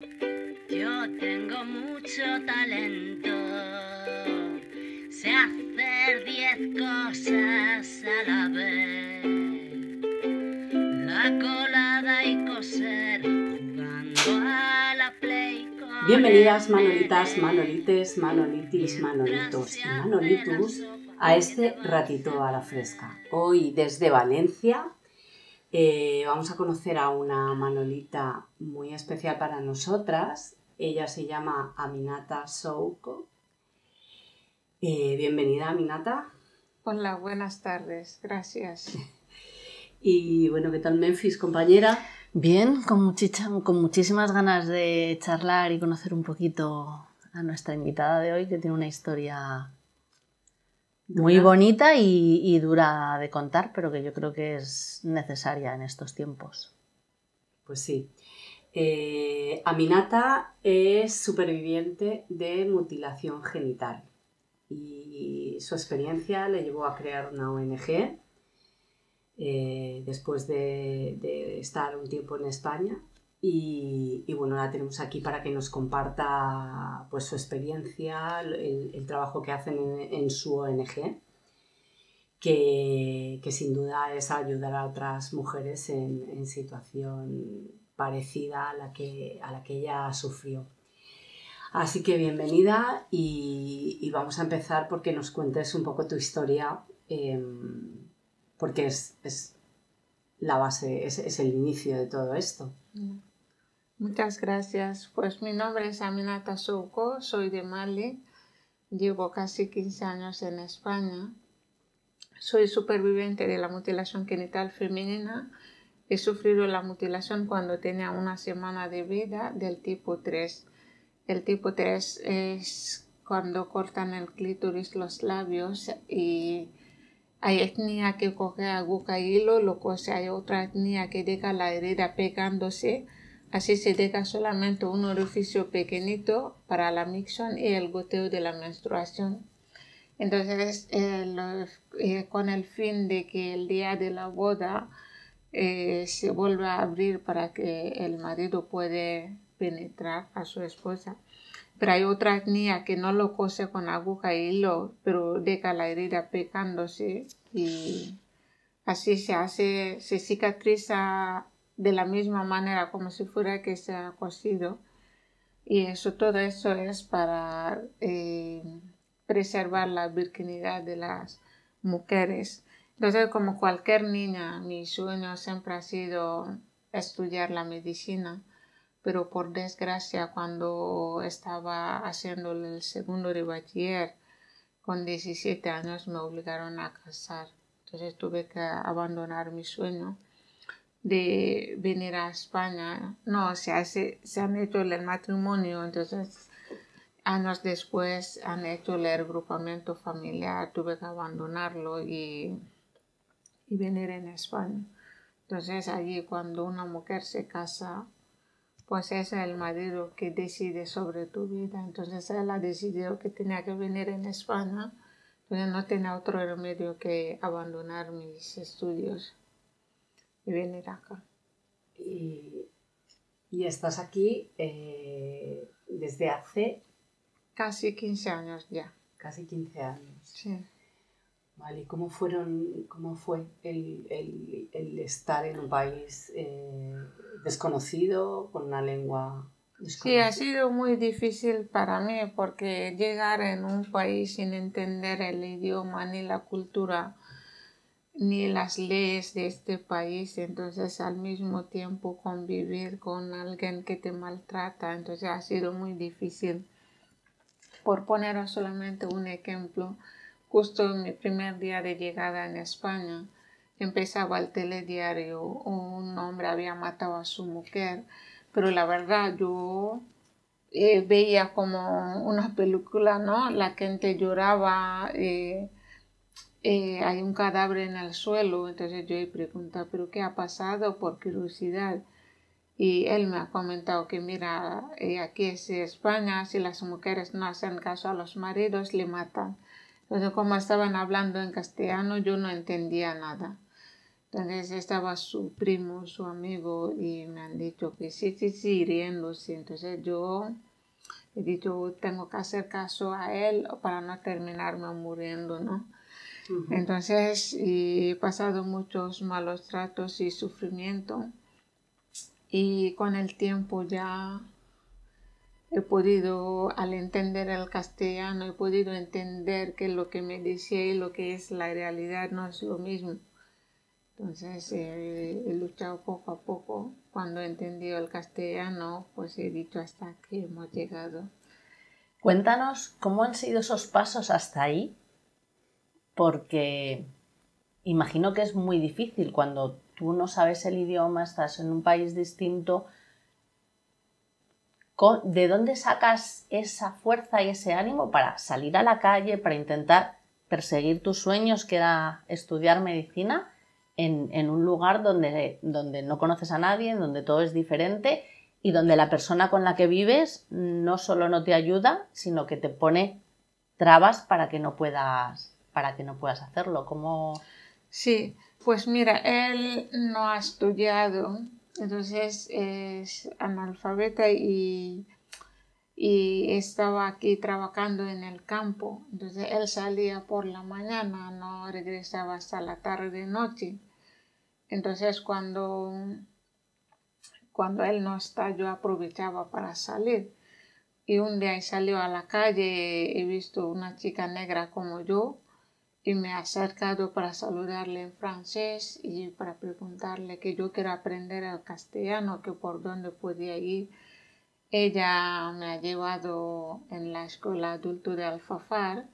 Yo tengo mucho talento, sé hacer 10 cosas a la vez, la colada y coser, jugando a la play con... Bienvenidas Manolitas, Manolites, Manolitis, Manolitos y Manolitus a este ratito a la fresca. Hoy desde Valencia vamos a conocer a una Manolita muy especial para nosotras. Ella se llama Aminata Soucko. Bienvenida, Aminata. Hola, buenas tardes, gracias. Y bueno, ¿qué tal Memphis, compañera? Bien, con muchísimas ganas de charlar y conocer un poquito a nuestra invitada de hoy, que tiene una historia muy bonita y dura de contar, pero que yo creo que es necesaria en estos tiempos. Pues sí. Aminata es superviviente de mutilación genital y su experiencia le llevó a crear una ONG después de estar un tiempo en España y bueno, la tenemos aquí para que nos comparta pues, su experiencia, el trabajo que hacen en su ONG, que sin duda es ayudar a otras mujeres en situación parecida a la que ella sufrió. Así que bienvenida y vamos a empezar porque nos cuentes un poco tu historia, porque es la base, es el inicio de todo esto. Muchas gracias. Pues mi nombre es Aminata Soucko, soy de Mali, llevo casi 15 años en España. Soy superviviente de la mutilación genital femenina. He sufrido la mutilación cuando tenía una semana de vida del tipo 3. El tipo 3 es cuando cortan el clítoris, los labios, y hay etnia que coge aguja y hilo, lo cose. Hay otra etnia que deja la herida pegándose. Así se deja solamente un orificio pequeñito para la micción y el goteo de la menstruación. Entonces, con el fin de que el día de la boda se vuelve a abrir para que el marido puede penetrar a su esposa. Pero hay otra etnia que no lo cose con aguja y hilo, pero deja la herida pegándose y así se cicatriza de la misma manera como si fuera que se ha cosido. Y todo eso es para preservar la virginidad de las mujeres. Entonces, como cualquier niña, mi sueño siempre ha sido estudiar la medicina, pero por desgracia cuando estaba haciendo el segundo de bachiller, con 17 años me obligaron a casar. Entonces tuve que abandonar mi sueño de venir a España. No, se han hecho el matrimonio, entonces años después han hecho el agrupamiento familiar, tuve que abandonarlo y venir en España. Entonces allí cuando una mujer se casa, pues es el marido que decide sobre tu vida. Entonces él ha decidido que tenía que venir en España, entonces no tenía otro remedio que abandonar mis estudios y venir acá. Y estás aquí desde hace... Casi 15 años ya. Casi 15 años. Sí. Vale, ¿cómo fue el estar en un país desconocido, con una lengua desconocida? Sí, ha sido muy difícil para mí porque llegar en un país sin entender el idioma, ni la cultura, ni las leyes de este país, entonces al mismo tiempo convivir con alguien que te maltrata, entonces ha sido muy difícil. Por poner solamente un ejemplo, justo en mi primer día de llegada en España, empezaba el telediario, un hombre había matado a su mujer, pero la verdad yo veía como una película, ¿no? La gente lloraba, hay un cadáver en el suelo, entonces yo le preguntaba, ¿pero qué ha pasado? Por curiosidad. Y él me ha comentado que mira, aquí es España, si las mujeres no hacen caso a los maridos, le matan. Entonces, como estaban hablando en castellano, yo no entendía nada. Entonces estaba su primo, su amigo, y me han dicho que sí, riéndose. Entonces yo he dicho, tengo que hacer caso a él para no terminarme muriendo, ¿no? Entonces he pasado muchos malos tratos y sufrimiento, y con el tiempo ya he podido, al entender el castellano, he podido entender que lo que me decía y lo que es la realidad no es lo mismo. Entonces he luchado poco a poco. Cuando he entendido el castellano, pues he dicho hasta aquí hemos llegado. Cuéntanos cómo han sido esos pasos hasta ahí, porque imagino que es muy difícil cuando tú no sabes el idioma, estás en un país distinto. ¿De dónde sacas esa fuerza y ese ánimo para salir a la calle, para intentar perseguir tus sueños, que era estudiar medicina, en un lugar donde no conoces a nadie, donde todo es diferente y donde la persona con la que vives no solo no te ayuda, sino que te pone trabas para que no puedas hacerlo? ¿Cómo? Sí, pues mira, él no ha estudiado. Entonces es analfabeta y estaba aquí trabajando en el campo. Entonces él salía por la mañana, no regresaba hasta la tarde noche. Entonces cuando él no está, yo aprovechaba para salir. Y un día salió a la calle, he visto una chica negra como yo, y me he acercado para saludarle en francés y para preguntarle que yo quiero aprender el castellano, que por dónde podía ir. Ella me ha llevado en la escuela adulto de Alfafar.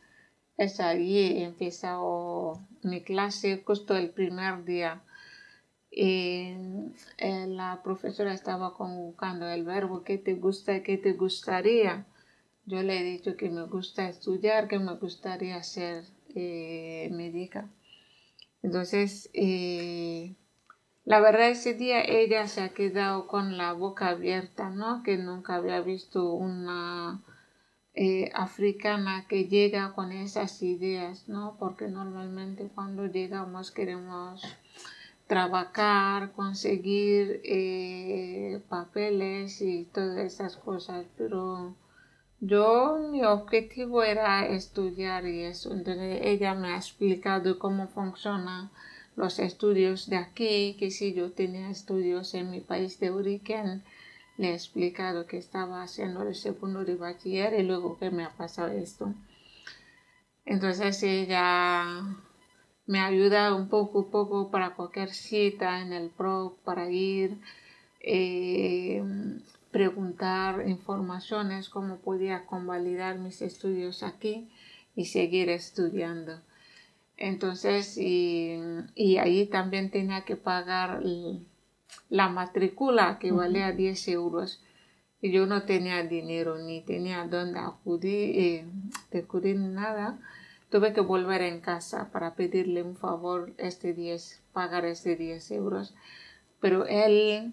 Es allí he empezado mi clase justo el primer día. Y la profesora estaba convocando el verbo ¿qué te gusta? ¿Qué te gustaría? Yo le he dicho que me gusta estudiar, que me gustaría ser médica. Entonces la verdad ese día ella se ha quedado con la boca abierta, ¿no? Que nunca había visto una africana que llega con esas ideas, ¿no? Porque normalmente cuando llegamos queremos trabajar, conseguir papeles y todas esas cosas, pero yo, mi objetivo era estudiar y eso. Entonces ella me ha explicado cómo funcionan los estudios de aquí, que si yo tenía estudios en mi país de origen, le he explicado que estaba haciendo el segundo de bachiller y luego que me ha pasado esto. Entonces ella me ha ayudado un poco a poco para cualquier cita en el PRO, para ir preguntar informaciones, cómo podía convalidar mis estudios aquí y seguir estudiando. Entonces, y ahí también tenía que pagar la matrícula, que valía 10 euros. Y yo no tenía dinero, ni tenía dónde acudir ni nada. Tuve que volver en casa para pedirle un favor, pagar este 10 euros. Pero él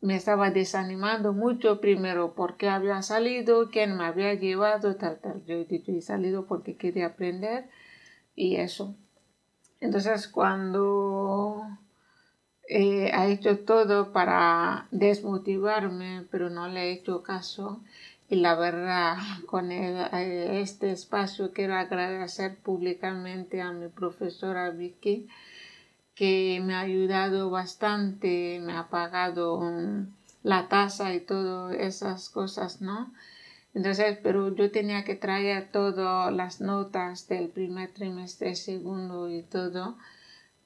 me estaba desanimando mucho, primero porque había salido, quién me había llevado, tal. Yo he dicho, he salido porque quería aprender y eso. Entonces cuando ha hecho todo para desmotivarme, pero no le he hecho caso. Y la verdad, con este espacio quiero agradecer públicamente a mi profesora Vicky, que me ha ayudado bastante, me ha pagado la tasa y todas esas cosas, ¿no? Entonces, pero yo tenía que traer todas las notas del primer trimestre, segundo y todo,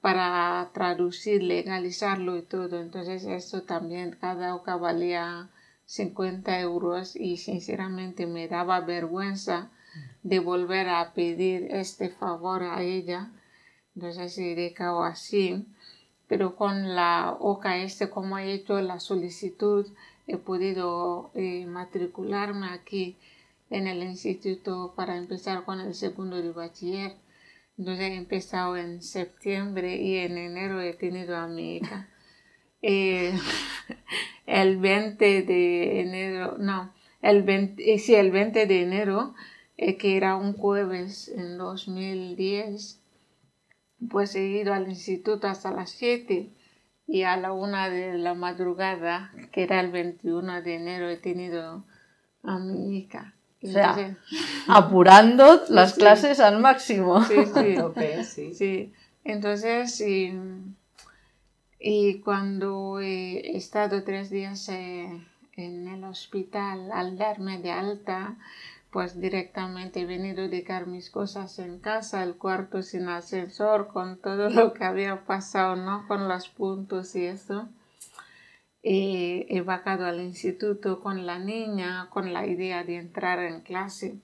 para traducir, legalizarlo y todo. Entonces, esto también, cada hoja valía 50 euros y sinceramente me daba vergüenza de volver a pedir este favor a ella. Entonces he dejado así, pero con la OCA como he hecho la solicitud, he podido matricularme aquí en el instituto para empezar con el segundo de bachiller. Entonces he empezado en septiembre y en enero he tenido a mi hija. El 20 de enero, que era un jueves en 2010, pues he ido al instituto hasta las 7 y a la 1 de la madrugada, que era el 21 de enero, he tenido a mi hija. Entonces, o sea, apurando las clases al máximo. Sí, sí. Okay, sí. Sí. Entonces, y cuando he estado 3 días en el hospital, al darme de alta, pues directamente he venido a dejar mis cosas en casa, el cuarto sin ascensor, con todo lo que había pasado, ¿no? Con los puntos y eso. He bajado al instituto con la niña, con la idea de entrar en clase.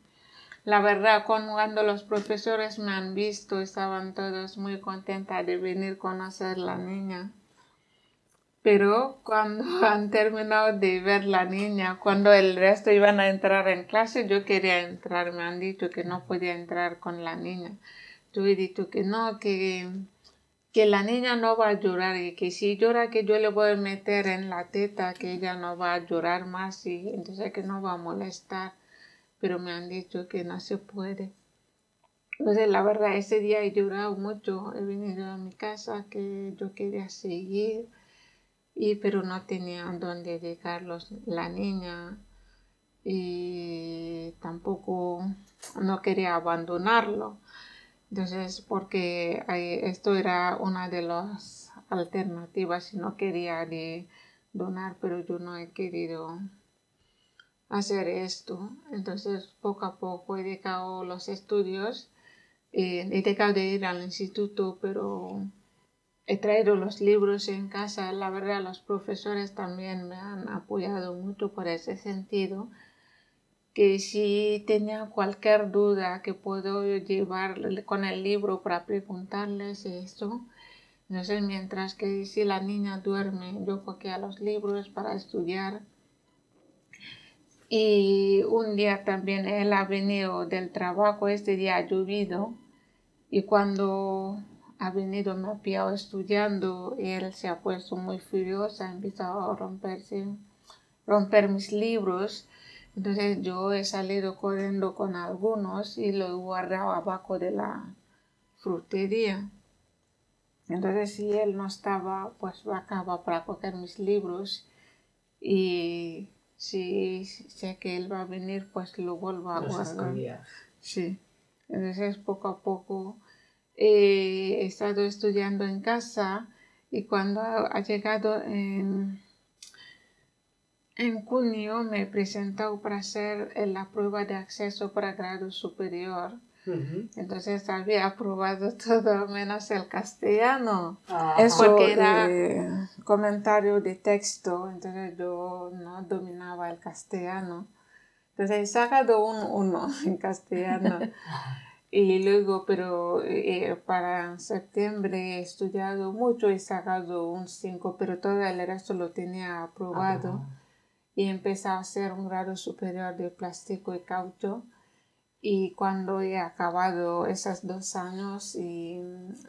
La verdad, cuando los profesores me han visto, estaban todos muy contentos de venir a conocer la niña. Pero cuando han terminado de ver la niña, cuando el resto iban a entrar en clase, yo quería entrar, me han dicho que no podía entrar con la niña. Yo he dicho que no, que la niña no va a llorar y que si llora que yo le voy a meter en la teta, que ella no va a llorar más y entonces que no va a molestar. Pero me han dicho que no se puede. Entonces la verdad ese día he llorado mucho, he venido a mi casa que yo quería seguir, pero no tenía dónde dejar la niña y tampoco no quería abandonarlo. Entonces, porque esto era una de las alternativas si no quería de donar, pero yo no he querido hacer esto. Entonces, poco a poco he dejado los estudios, he dejado de ir al instituto, pero he traído los libros en casa. La verdad, los profesores también me han apoyado mucho por ese sentido, que si tenía cualquier duda que puedo llevar con el libro para preguntarles eso. Entonces, mientras que si la niña duerme, yo cogía los libros para estudiar. Y un día también él ha venido del trabajo, este día ha llovido, y cuando ha venido me ha pillado estudiando, y él se ha puesto muy furioso, ha empezado a romper mis libros. Entonces yo he salido corriendo con algunos y los he guardado abajo de la frutería. Entonces si él no estaba, pues bajaba para coger mis libros y si sé que él va a venir, pues lo vuelvo a guardar. Sí. Entonces poco a poco he estado estudiando en casa y cuando ha llegado en junio me he presentado para hacer la prueba de acceso para grado superior. Entonces había aprobado todo menos el castellano. Eso porque era comentario de texto, entonces yo no dominaba el castellano. Entonces he sacado un 1 en castellano. Y luego, para septiembre he estudiado mucho, he sacado un 5, pero todo el resto lo tenía aprobado. Y empecé a hacer un grado superior de plástico y caucho. Y cuando he acabado esos 2 años y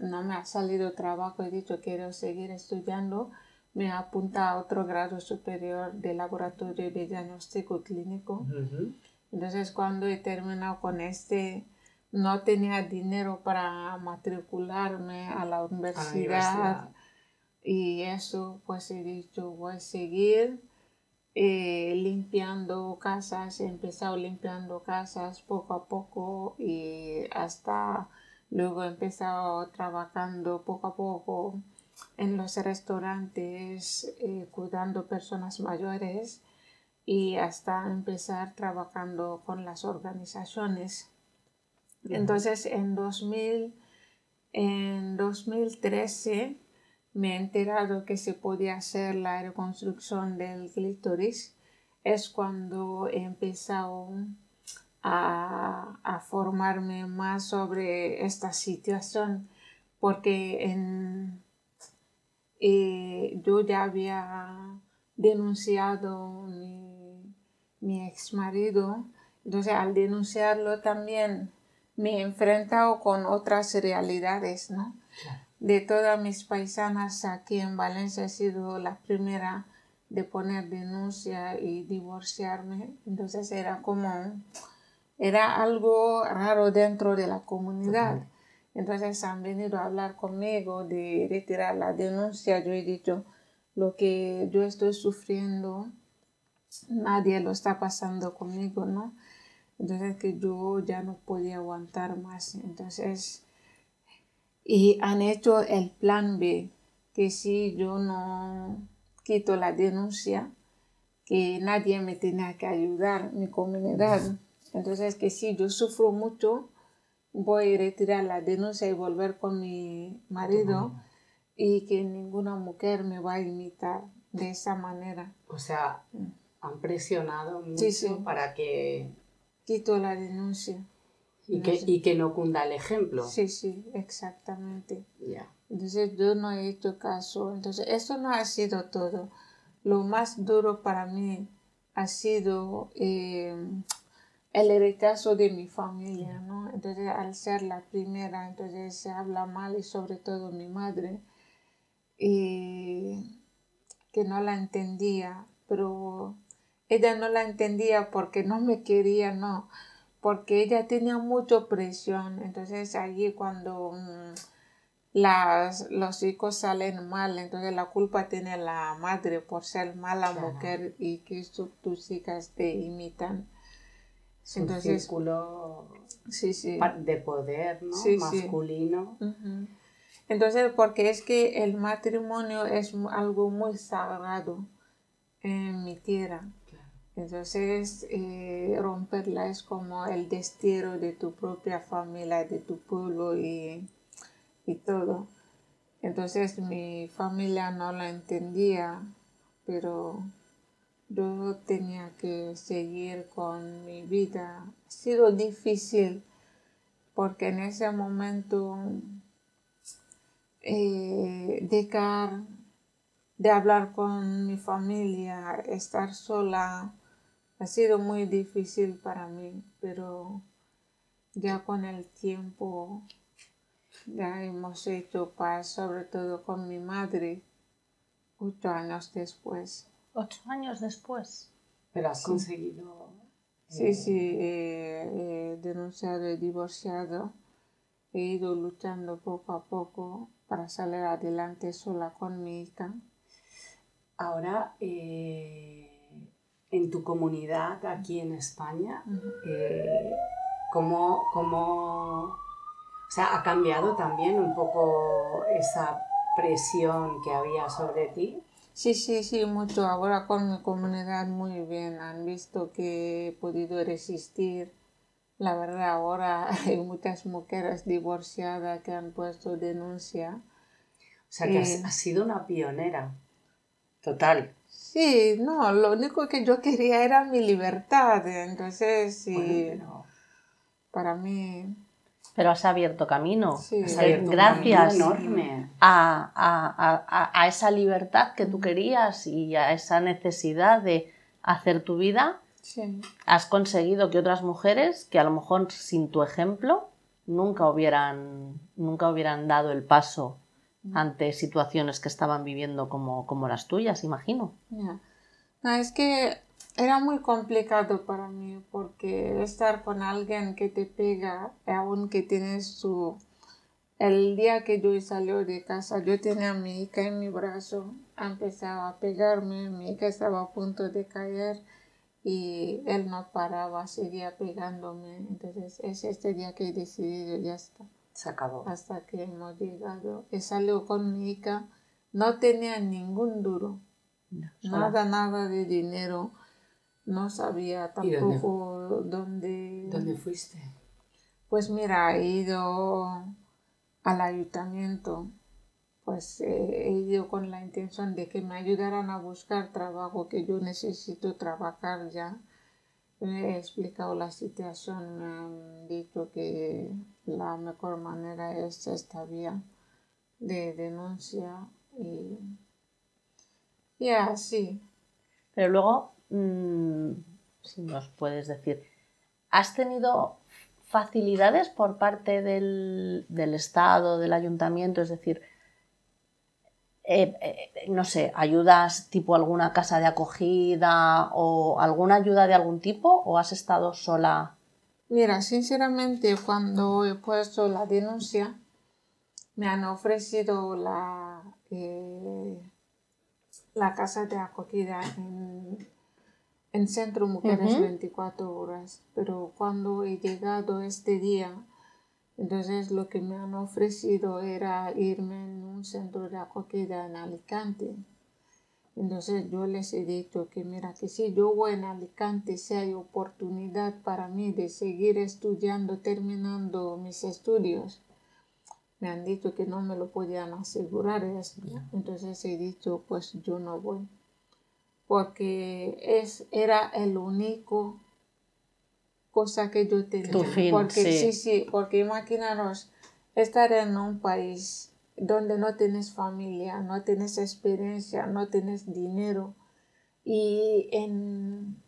no me ha salido trabajo, he dicho quiero seguir estudiando, me apunta a otro grado superior de laboratorio de diagnóstico clínico. Entonces cuando he terminado con este, no tenía dinero para matricularme a la universidad. Y eso, pues he dicho voy a seguir limpiando casas, he empezado limpiando casas poco a poco y hasta luego he empezado trabajando poco a poco en los restaurantes, cuidando personas mayores y hasta empezar trabajando con las organizaciones. Entonces en 2013 me he enterado que se podía hacer la reconstrucción del clítoris. Es cuando he empezado a formarme más sobre esta situación, porque yo ya había denunciado mi ex marido. Entonces al denunciarlo también me he enfrentado con otras realidades, ¿no? De todas mis paisanas aquí en Valencia he sido la primera de poner denuncia y divorciarme. Entonces era algo raro dentro de la comunidad. Entonces han venido a hablar conmigo de retirar la denuncia. Yo he dicho, lo que yo estoy sufriendo, nadie lo está pasando conmigo, ¿no? Entonces que yo ya no podía aguantar más. Entonces, y han hecho el plan B, que si yo no quito la denuncia, que nadie me tenía que ayudar, mi comunidad. Entonces que si yo sufro mucho, voy a retirar la denuncia y volver con mi marido, y que ninguna mujer me va a imitar de esa manera. O sea, han presionado mucho, sí, sí, para que... quito la denuncia. Y que no cunda el ejemplo. Sí, sí, exactamente. Yeah. Entonces yo no he hecho caso. Entonces eso no ha sido todo. Lo más duro para mí ha sido el rechazo de mi familia, ¿no? Entonces al ser la primera, entonces se habla mal, y sobre todo mi madre, que no la entendía, pero ella no la entendía porque no me quería, no, porque ella tenía mucha presión. Entonces allí cuando los hijos salen mal, entonces la culpa tiene la madre por ser mala, claro, mujer, y que tus hijas te imitan. Es un círculo, sí, sí, de poder, ¿no? Sí, masculino. Sí. Uh-huh. Entonces, porque es que el matrimonio es algo muy sagrado en mi tierra. Claro. Entonces, romperla es como el destierro de tu propia familia, de tu pueblo y todo. Entonces, mi familia no la entendía, pero... yo tenía que seguir con mi vida. Ha sido difícil porque en ese momento dejar de hablar con mi familia, estar sola, ha sido muy difícil para mí. Pero ya con el tiempo ya hemos hecho paz, sobre todo con mi madre, 8 años después. 8 años después. Pero has conseguido... Sí, sí, he denunciado, he divorciado. He ido luchando poco a poco para salir adelante sola con mi hija. Ahora, en tu comunidad aquí en España, o sea, ha cambiado también un poco esa presión que había sobre ti? Sí, sí, sí, mucho. Ahora con mi comunidad muy bien. Han visto que he podido resistir. La verdad, ahora hay muchas mujeres divorciadas que han puesto denuncia. O sea, que has sido una pionera. Total. Sí, no, lo único que yo quería era mi libertad. Entonces, sí, bueno, para mí... Pero has abierto camino, sí, has abierto gracias camino enorme a esa libertad que tú querías y a esa necesidad de hacer tu vida. Sí. Has conseguido que otras mujeres que a lo mejor sin tu ejemplo nunca hubieran dado el paso ante situaciones que estaban viviendo como las tuyas, imagino. Yeah. No, es que era muy complicado para mí porque estar con alguien que te pega, aunque tienes su... El día que yo salí de casa, yo tenía a mi hija en mi brazo, empezaba a pegarme, mi hija estaba a punto de caer y él no paraba, seguía pegándome. Entonces es este día que he decidido, ya está. Se acabó. Hasta que hemos llegado. He salido con mi hija, no tenía ningún duro, no, nada de dinero. No sabía tampoco dónde... ¿Dónde fuiste? Pues mira, he ido al ayuntamiento. Pues he ido con la intención de que me ayudaran a buscar trabajo, que yo necesito trabajar ya. He explicado la situación, me han dicho que la mejor manera es esta vía de denuncia. Y así. Pero luego... si nos puedes decir, ¿has tenido facilidades por parte del Estado, del ayuntamiento? Es decir, no sé, ayudas tipo alguna casa de acogida o alguna ayuda de algún tipo, ¿o has estado sola? Mira, sinceramente, cuando he puesto la denuncia, Me han ofrecido la casa de acogida en Centro Mujeres 24 Horas, pero cuando he llegado este día, entonces lo que me han ofrecido era irme en un centro de acogida en Alicante. Entonces yo les he dicho que mira, que si yo voy en Alicante, si hay oportunidad para mí de seguir estudiando, terminando mis estudios. Me han dicho que no me lo podían asegurar eso. Entonces he dicho, pues yo no voy. Porque era el único cosa que yo tenía. Tu fin, porque sí, porque imaginaros estar en un país donde no tienes familia, no tienes experiencia, no tienes dinero. Y en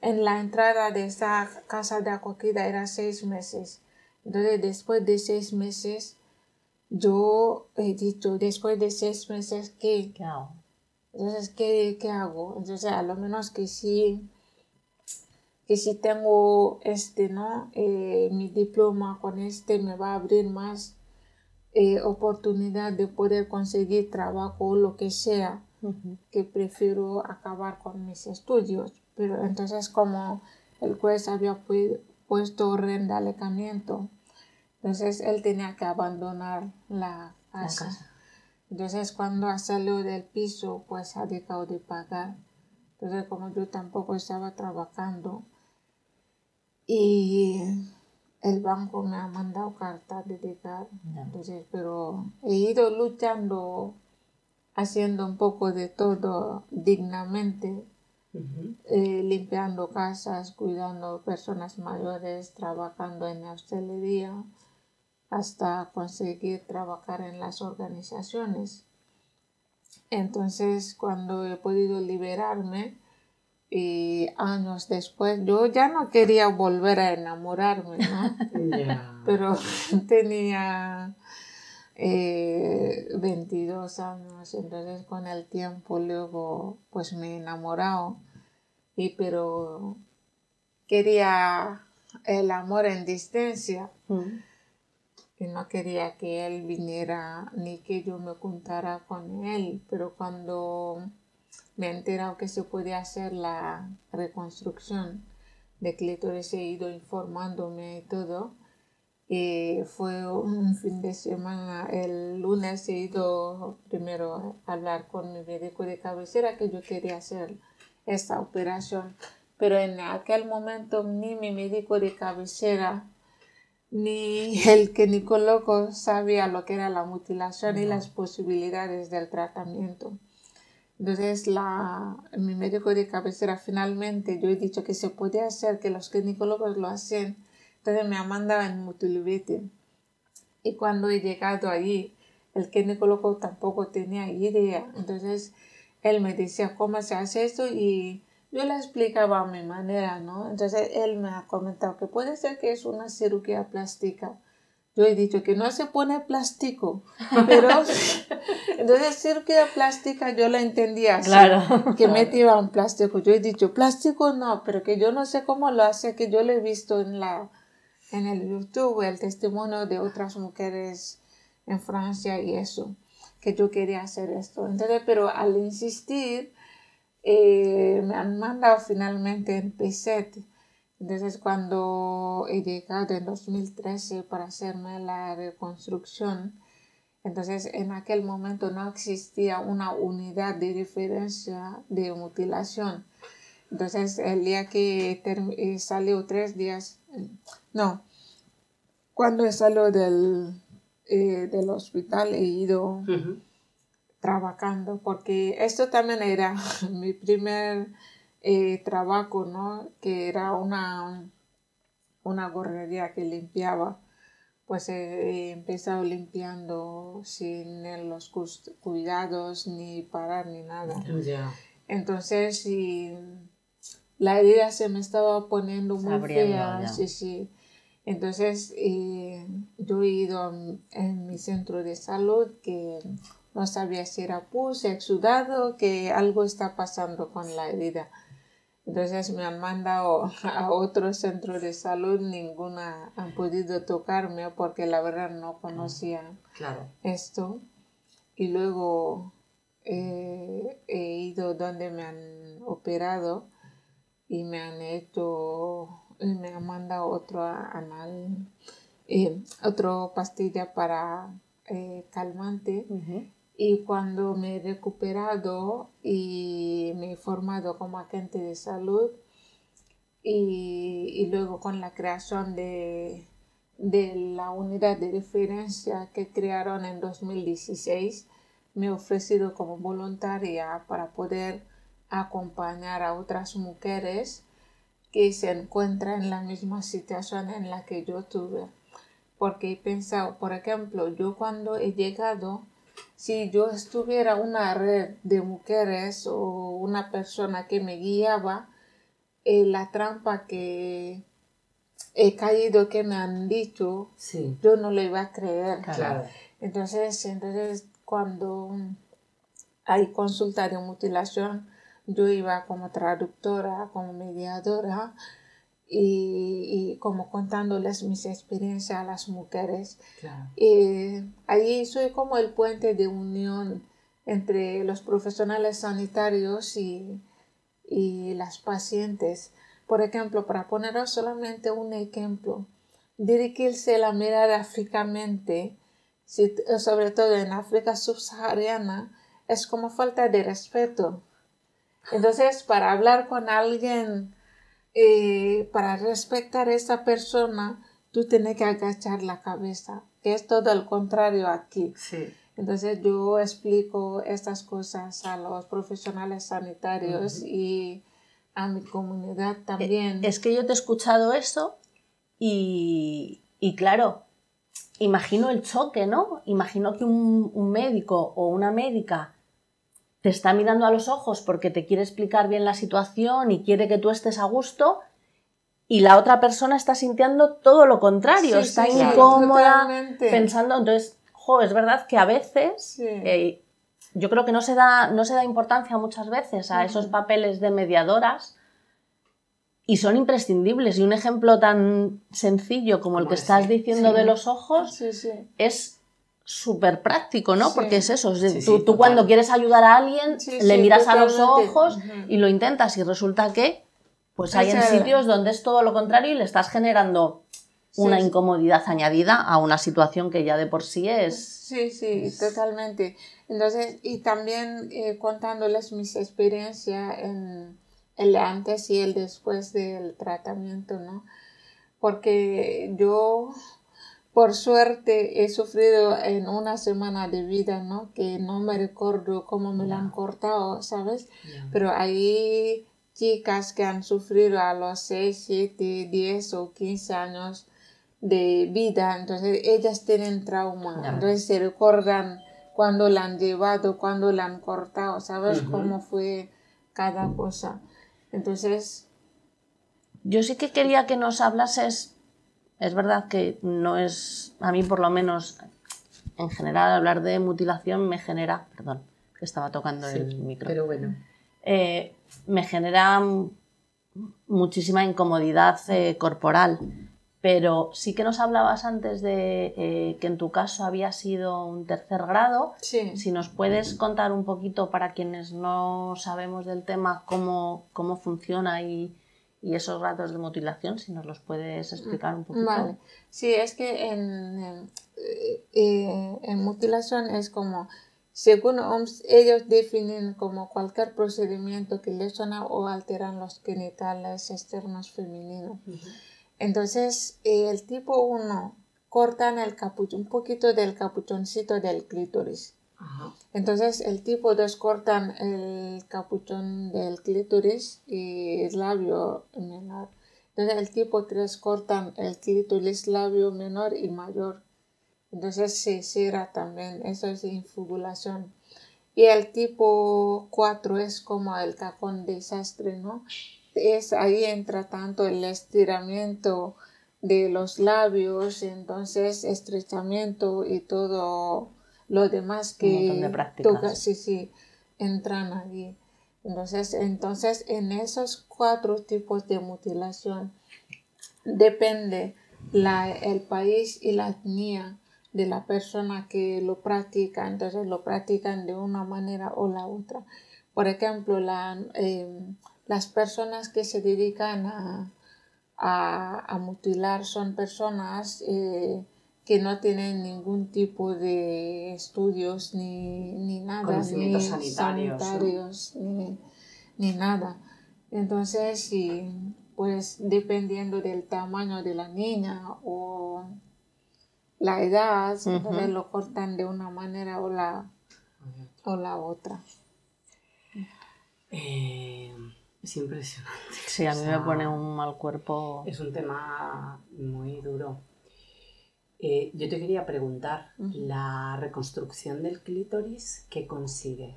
la entrada de esa casa de acogida era 6 meses. Entonces después de 6 meses, yo he dicho, después de 6 meses, ¿qué hago? Entonces, ¿qué hago? Entonces, a lo menos que si tengo mi diploma, con me va a abrir más oportunidad de poder conseguir trabajo o lo que sea, que prefiero acabar con mis estudios. Pero entonces, como el juez había puesto orden de alejamiento, entonces él tenía que abandonar la casa. Entonces cuando ha salido del piso, pues ha dejado de pagar. Entonces como yo tampoco estaba trabajando y el banco me ha mandado carta de dejar. Entonces, pero he ido luchando, haciendo un poco de todo dignamente. Limpiando casas, cuidando personas mayores, trabajando en la hostelería, hasta conseguir trabajar en las organizaciones. Entonces, cuando he podido liberarme, y años después, yo ya no quería volver a enamorarme, ¿no? Pero tenía 22 años, entonces con el tiempo luego pues me he enamorado, pero quería el amor en distancia. Y no quería que él viniera ni que yo me juntara con él, pero cuando me he enterado que se podía hacer la reconstrucción de clítoris he ido informándome y todo, y fue un fin de semana, el lunes he ido primero a hablar con mi médico de cabecera que yo quería hacer esta operación, pero en aquel momento ni mi médico de cabecera ni el ginecólogo sabía lo que era la mutilación y las posibilidades del tratamiento. Entonces mi médico de cabecera, finalmente yo he dicho que se podía hacer, que los ginecólogos lo hacen, entonces me mandado en Mutulubete. Y cuando he llegado allí, el ginecólogo tampoco tenía idea, entonces él me decía cómo se hace esto y yo le explicaba a mi manera, ¿no? Entonces él me ha comentado que puede ser que es una cirugía plástica. Yo he dicho que no se pone plástico, pero entonces cirugía plástica yo la entendía así, que metían plástico. Yo he dicho plástico no, pero que yo no sé cómo lo hace, que yo lo he visto en el YouTube, el testimonio de otras mujeres en Francia y eso, que yo quería hacer esto. Entonces, pero al insistir, me han mandado finalmente en Peset. Entonces cuando he llegado en 2013 para hacerme la reconstrucción, entonces en aquel momento no existía una unidad de referencia de mutilación. Entonces el día que salió 3 días, cuando salió del hospital he ido... trabajando, porque esto también era mi primer trabajo, ¿no? Que era una gorrería que limpiaba. Pues he empezado limpiando sin los cuidados, ni parar, ni nada. Entonces, la herida se me estaba poniendo muy fea. Entonces, yo he ido en mi centro de salud, que... no sabía si era pus, exudado, que algo está pasando con la herida. Entonces me han mandado a otro centro de salud, ninguna han podido tocarme porque la verdad no conocían esto. Y luego he ido donde me han operado y me han hecho, me han mandado otro anal, otro pastilla para calmante. Uh-huh. Y cuando me he recuperado y me he formado como agente de salud y luego con la creación de la unidad de referencia que crearon en 2016, me he ofrecido como voluntaria para poder acompañar a otras mujeres que se encuentran en la misma situación en la que yo tuve. Porque he pensado, por ejemplo, yo cuando he llegado, si yo estuviera una red de mujeres o una persona que me guiaba, la trampa que he caído, que me han dicho, sí, yo no lo iba a creer. Claro. Entonces cuando hay consulta de mutilación, yo iba como traductora, como mediadora y como contándoles mis experiencias a las mujeres. Claro. Allí soy como el puente de unión entre los profesionales sanitarios y las pacientes. Por ejemplo, para poneros solamente un ejemplo, dirigirse la mirada fijamente, sobre todo en África subsahariana, es como falta de respeto. Entonces, para hablar con alguien, para respetar a esa persona, tú tienes que agachar la cabeza, que es todo el contrario aquí. Sí. Entonces, yo explico estas cosas a los profesionales sanitarios, uh-huh, y a mi comunidad también. Es que yo te he escuchado eso y claro, imagino el choque, ¿no? Imagino que un médico o una médica te está mirando a los ojos porque te quiere explicar bien la situación y quiere que tú estés a gusto, y la otra persona está sintiendo todo lo contrario, sí, está incómoda, totalmente, pensando. Entonces, es verdad que a veces, sí, yo creo que no se da importancia muchas veces a esos papeles de mediadoras, y son imprescindibles. Y un ejemplo tan sencillo como el que estás diciendo, sí, de los ojos, sí, sí, es súper práctico, ¿no? Sí. Porque es eso, tú cuando quieres ayudar a alguien, sí, le miras a los ojos, uh-huh, y lo intentas, y resulta que pues hay en sitios donde es todo lo contrario y le estás generando una incomodidad añadida a una situación que ya de por sí es... Sí, totalmente. Entonces, y también contándoles mis experiencias en el antes y el después del tratamiento, ¿no? Porque yo... por suerte he sufrido en una semana de vida, ¿no? Que no me recuerdo cómo me la han cortado, ¿sabes? Yeah. Pero hay chicas que han sufrido a los 6, 7, 10 o 15 años de vida. Entonces ellas tienen trauma. Yeah. Entonces se recuerdan cuando la han llevado, cuando la han cortado, ¿sabes? Uh-huh. Cómo fue cada cosa. Entonces... yo sí que quería que nos hablases... Es verdad que no es, a mí por lo menos, en general, hablar de mutilación me genera, perdón, que estaba tocando el micro, pero bueno, me genera muchísima incomodidad corporal, pero sí que nos hablabas antes de que en tu caso había sido un tercer grado, sí, si nos puedes contar un poquito para quienes no sabemos del tema cómo funciona y esos grados de mutilación, si nos los puedes explicar un poquito. Vale. Sí, es que en mutilación es como, según OMS, ellos definen como cualquier procedimiento que lesiona o alteran los genitales externos femeninos. Uh-huh. Entonces, el tipo 1, cortan el un poquito del capuchoncito del clítoris. Uh-huh. Entonces, el tipo 2 cortan el capuchón del clítoris y el labio menor. Entonces, el tipo 3 cortan el clítoris, labio menor y mayor. Entonces, se cierra también. Eso es infibulación. Y el tipo 4 es como el cajón desastre, ¿no? Es ahí entra tanto el estiramiento de los labios, entonces estrechamiento y todo... lo demás que un montón de prácticas entran allí. Entonces en esos 4 tipos de mutilación depende el país y la etnia de la persona que lo practica. Entonces lo practican de una manera o la otra. Por ejemplo, las personas que se dedican a mutilar son personas que no tienen ningún tipo de estudios ni nada. Conocimientos sanitarios, ¿no? ni nada. Entonces, pues dependiendo del tamaño de la niña o la edad, uh-huh, entonces lo cortan de una manera o la otra. Es impresionante. Sí, a mí me pone un mal cuerpo. Es un tema muy duro. Yo te quería preguntar, ¿la reconstrucción del clítoris qué consigue?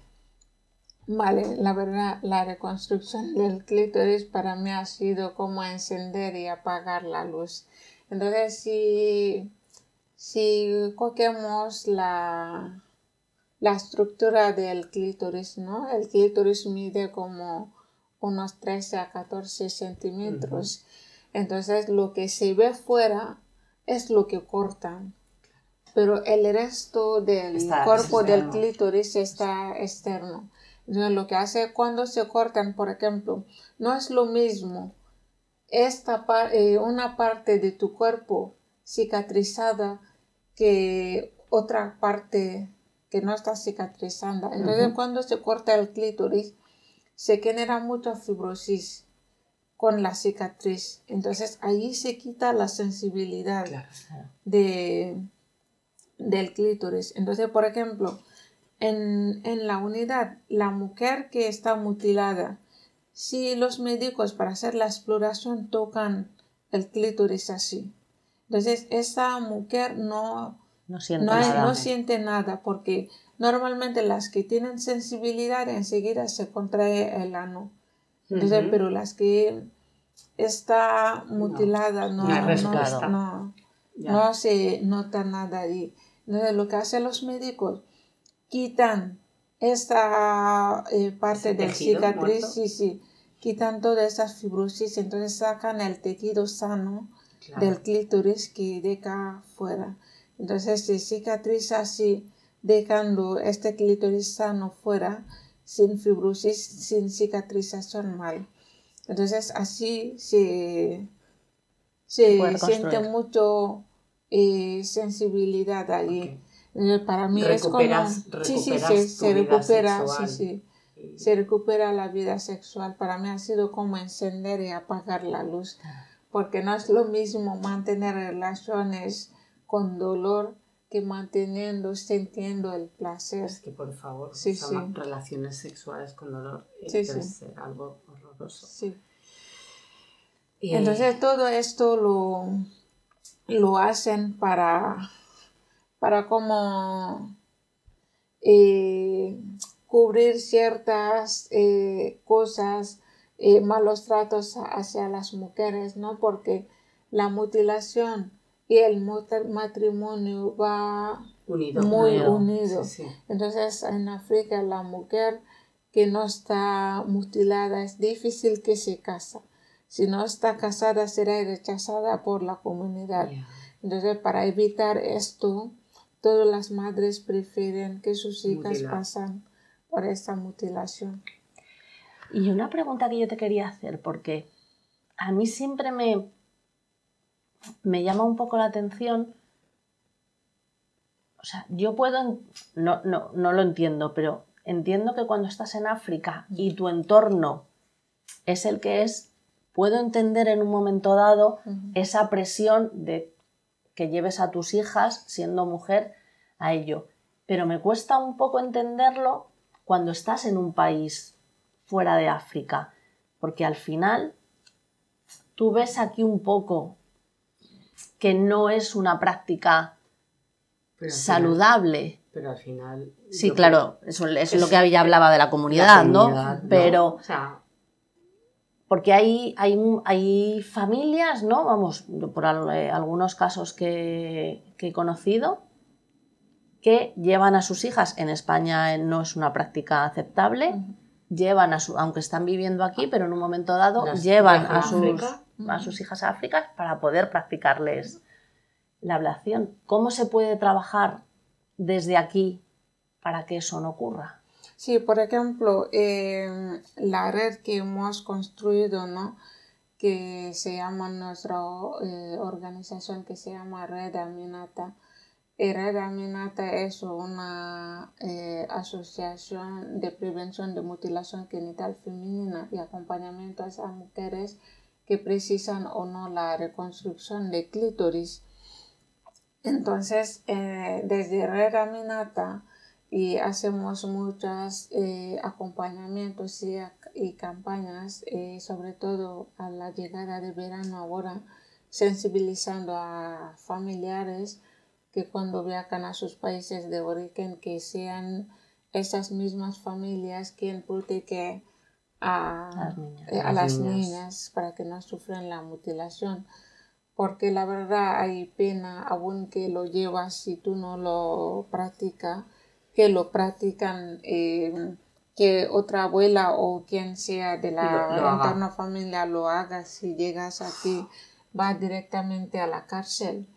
Vale, la verdad, la reconstrucción del clítoris para mí ha sido como encender y apagar la luz. Entonces, si cogemos la estructura del clítoris, ¿no? El clítoris mide como unos 13 a 14 centímetros. Uh-huh. Entonces, lo que se ve fuera es lo que cortan, pero el resto del cuerpo del clítoris está externo. Entonces, lo que hace cuando se cortan, por ejemplo, no es lo mismo una parte de tu cuerpo cicatrizada que otra parte que no está cicatrizada. Entonces, uh-huh, cuando se corta el clítoris, se genera mucha fibrosis con la cicatriz. Entonces, allí se quita la sensibilidad, claro, del clítoris. Entonces, por ejemplo, en la unidad, la mujer que está mutilada, si los médicos para hacer la exploración tocan el clítoris así, entonces esa mujer no siente nada, porque normalmente las que tienen sensibilidad enseguida se contrae el ano. Entonces, uh-huh, pero las que está mutilada no se nota nada ahí. Entonces, lo que hacen los médicos, quitan esta parte del cicatriz, quitan todas esas fibrosis, entonces sacan el tejido sano, claro, del clítoris que deja fuera. Entonces se cicatriza así, dejando este clítoris sano fuera, sin fibrosis, sin cicatrización mal. Entonces así se siente mucho sensibilidad allí. Okay. Para mí se recupera la vida sexual. Para mí ha sido como encender y apagar la luz, porque no es lo mismo mantener relaciones con dolor que sintiendo el placer. Es que, por favor, relaciones sexuales con dolor es algo horroroso. Sí. Y entonces todo esto lo hacen para como cubrir ciertas cosas, malos tratos hacia las mujeres, ¿no? Porque la mutilación y el matrimonio va muy unido. Sí, sí. Entonces, en África, la mujer que no está mutilada es difícil que se casa. Si no está casada, será rechazada por la comunidad. Yeah. Entonces, para evitar esto, todas las madres prefieren que sus hijas pasen por esta mutilación. Y una pregunta que yo te quería hacer, porque a mí siempre me llama un poco la atención. O sea, yo puedo... No lo entiendo, pero entiendo que cuando estás en África y tu entorno es el que es, puedo entender en un momento dado, uh-huh, esa presión de que lleves a tus hijas, siendo mujer, a ello. Pero me cuesta un poco entenderlo cuando estás en un país fuera de África, porque al final tú ves aquí un poco que no es una práctica saludable. Pero al final... Sí, claro, eso es lo que ella hablaba de la comunidad, ¿no? Pero... O sea, porque hay familias, ¿no? Vamos, por algunos casos que he conocido, que llevan a sus hijas. En España no es una práctica aceptable, uh-huh, llevan a su, aunque están viviendo aquí, pero en un momento dado llevan a sus hijas a África para poder practicarles la ablación. ¿Cómo se puede trabajar desde aquí para que eso no ocurra? Sí, por ejemplo, la red que hemos construido, ¿no?, que se llama nuestra organización, que se llama Red Aminata. Red Aminata es una asociación de prevención de mutilación genital femenina y acompañamiento a mujeres que precisan o no la reconstrucción de clítoris. Entonces, desde Red Aminata y hacemos muchos acompañamientos y campañas, sobre todo a la llegada de verano ahora, sensibilizando a familiares que cuando viajan a sus países de origen, que sean esas mismas familias quien protege a las niñas para que no sufran la mutilación. Porque la verdad hay pena aún que lo llevas si tú no lo practicas, que lo practican, que otra abuela o quien sea de la entorno familiar lo haga. Si llegas aquí, vas directamente a la cárcel.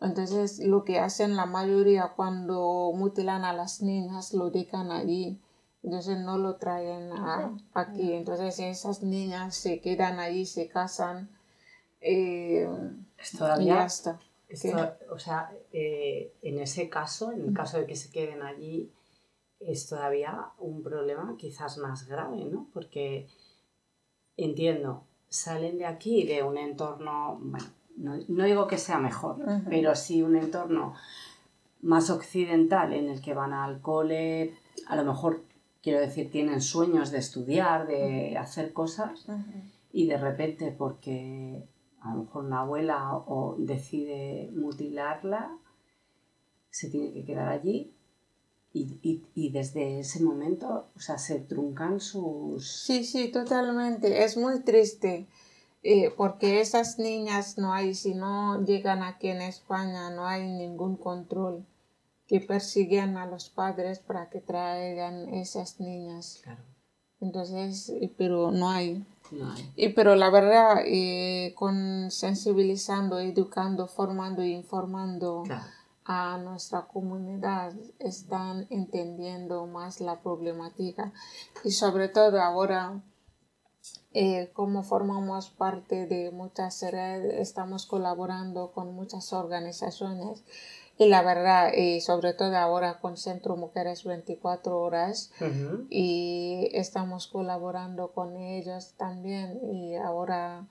Entonces, lo que hacen la mayoría cuando mutilan a las niñas, lo dejan allí. Entonces, no lo traen aquí. Entonces, esas niñas se quedan allí, se casan. En ese caso, en el caso de que se queden allí, es todavía un problema quizás más grave, ¿no? Porque, entiendo, salen de aquí, de un entorno... Bueno, no digo que sea mejor, pero sí un entorno más occidental en el que van al cole, a lo mejor, quiero decir, tienen sueños de estudiar, de hacer cosas, y de repente porque a lo mejor una abuela o decide mutilarla, se tiene que quedar allí. Y desde ese momento, o sea, se truncan sus... Sí, totalmente. Es muy triste. Porque esas niñas no hay, si no llegan aquí en España, no hay ningún control, que persiguen a los padres para que traigan esas niñas. Claro. Entonces, pero no hay. Pero la verdad, sensibilizando, educando, formando e informando a nuestra comunidad, están entendiendo más la problemática. Y sobre todo ahora... como formamos parte de muchas redes, estamos colaborando con muchas organizaciones y la verdad, sobre todo ahora con Centro Mujeres 24 Horas, y estamos colaborando con ellos también y ahora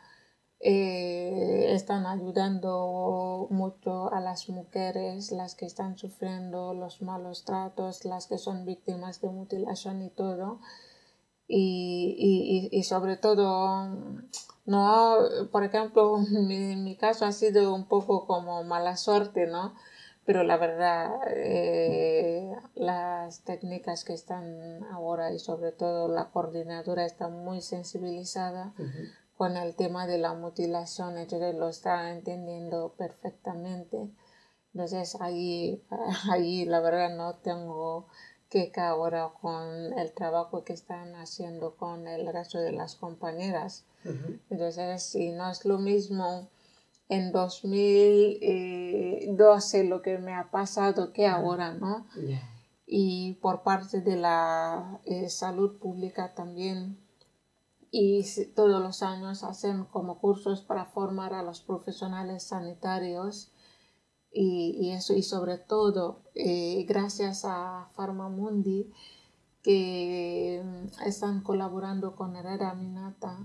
están ayudando mucho a las mujeres, las que están sufriendo los malos tratos, las que son víctimas de mutilación y todo. Y sobre todo, no, por ejemplo, mi caso ha sido un poco como mala suerte, ¿no? Pero la verdad, las técnicas que están ahora y sobre todo la coordinadora está muy sensibilizada con el tema de la mutilación, entonces lo está entendiendo perfectamente. Entonces, ahí la verdad no tengo... que ahora con el trabajo que están haciendo con el resto de las compañeras. Entonces, si no es lo mismo en 2012 lo que me ha pasado que ahora, ¿no? Y por parte de la salud pública también. Y todos los años hacen como cursos para formar a los profesionales sanitarios. Y eso, y sobre todo gracias a Farmamundi que están colaborando con Red Aminata,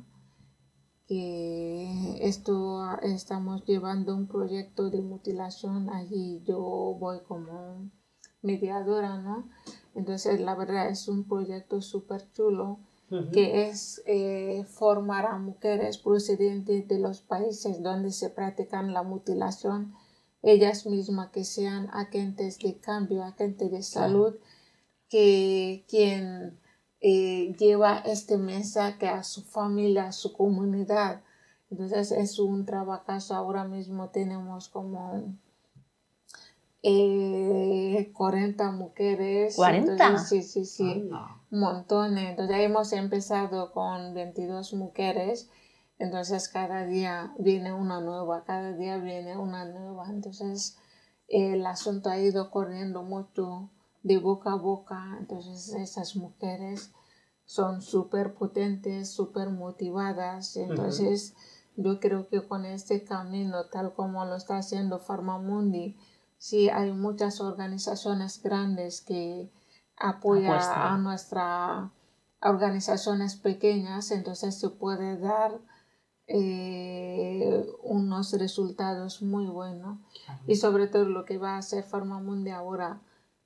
que estamos llevando un proyecto de mutilación allí. Yo voy como mediadora, ¿no? Entonces la verdad es un proyecto súper chulo que es formar a mujeres procedentes de los países donde se practican la mutilación, ellas mismas que sean agentes de cambio, agentes de salud, que quien lleva este mensaje a su familia, a su comunidad. Entonces es un trabajazo. Ahora mismo tenemos como 40 mujeres. ¿40? Entonces, sí, un montón. Entonces hemos empezado con 22 mujeres, entonces cada día viene una nueva, entonces el asunto ha ido corriendo mucho de boca a boca, entonces esas mujeres son súper potentes, súper motivadas, entonces yo creo que con este camino, tal como lo está haciendo Farmamundi, sí, hay muchas organizaciones grandes que apoyan a nuestras organizaciones pequeñas, entonces se puede dar unos resultados muy buenos. Y sobre todo lo que va a hacer Farmamundi ahora,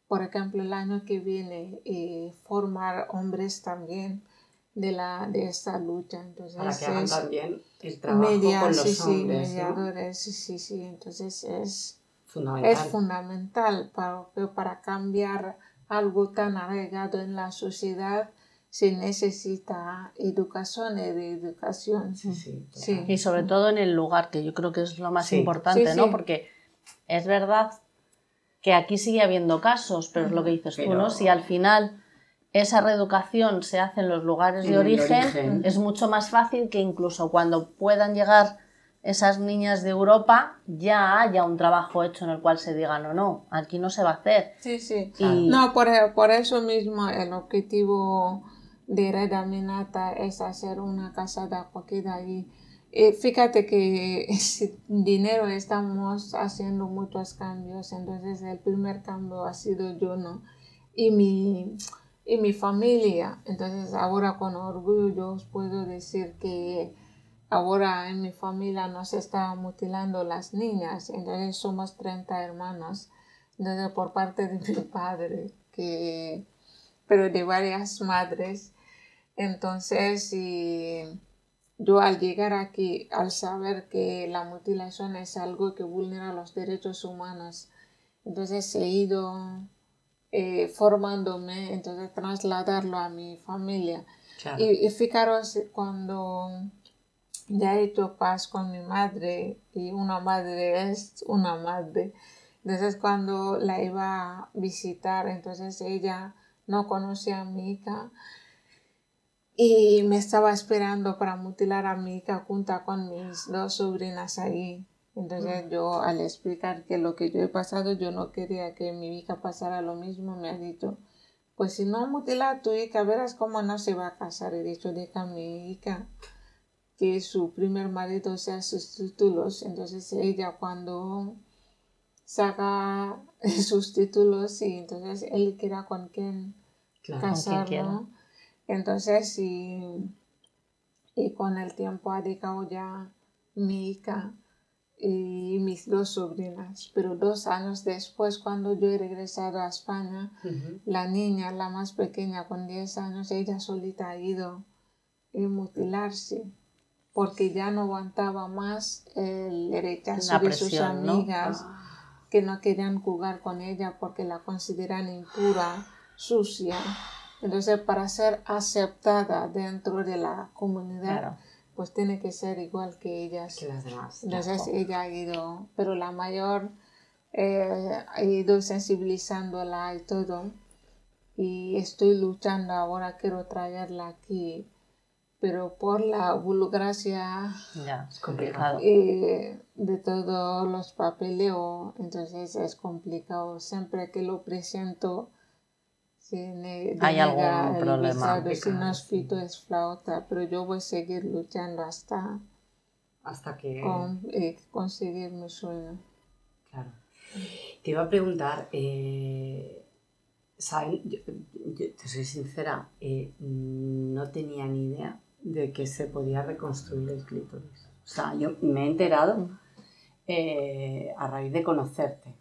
por ejemplo, el año que viene, formar hombres también de esta lucha. Entonces, para que hagan también el trabajo con los hombres, mediadores, ¿no? Entonces es fundamental. Es fundamental para cambiar algo tan arraigado en la sociedad se necesita educación y reeducación. Y sobre todo en el lugar, que yo creo que es lo más importante, ¿no? Porque es verdad que aquí sigue habiendo casos, pero es lo que dices tú, ¿no? Si al final esa reeducación se hace en los lugares de origen, es mucho más fácil que incluso cuando puedan llegar esas niñas de Europa ya haya un trabajo hecho en el cual se diga no, aquí no se va a hacer. No, por eso mismo el objetivo de Red Aminata es hacer una casa de acogida. Y fíjate que sin dinero estamos haciendo muchos cambios, entonces el primer cambio ha sido yo, ¿no? Y mi familia. Entonces ahora con orgullo yo os puedo decir que ahora en mi familia nos está mutilando las niñas, entonces somos 30 hermanos, entonces por parte de mi padre, pero de varias madres. Entonces yo al llegar aquí, al saber que la mutilación es algo que vulnera los derechos humanos, entonces he ido formándome, entonces trasladarlo a mi familia. Claro. Y fijaros, cuando ya he hecho paz con mi madre, y una madre es una madre. Entonces cuando la iba a visitar, entonces ella no conocía a mi hija y me estaba esperando para mutilar a mi hija junto con mis dos sobrinas ahí. Entonces yo, al explicar que lo que yo he pasado, yo no quería que mi hija pasara lo mismo, me ha dicho, pues si no mutila a tu hija, verás cómo no se va a casar. He dicho, deja a mi hija que su primer marido sea sus títulos. Entonces ella cuando saca sus títulos, y entonces él quiera con quien casarlo. Entonces y con el tiempo ha dejado ya mi hija y mis dos sobrinas. Pero 2 años después, cuando yo he regresado a España, la niña, la más pequeña, con 10 años, ella solita ha ido a mutilarse, porque ya no aguantaba más el rechazo de sus amigas, ¿no? Que no querían jugar con ella porque la consideran impura, sucia. Entonces, para ser aceptada dentro de la comunidad, pues tiene que ser igual que ellas. Entonces, ella ha ido, pero la mayor ha ido sensibilizándola y todo. Y estoy luchando ahora, quiero traerla aquí, pero por la burocracia es complicado. De todos los papeleos, entonces es complicado. Siempre que lo presento, hay algún problema. Si no es fito, es flauta, pero yo voy a seguir luchando hasta que conseguir mi sueño. Claro. Te iba a preguntar, ¿saben? Yo te soy sincera, no tenía ni idea de que se podía reconstruir el clítoris. O sea, yo me he enterado a raíz de conocerte,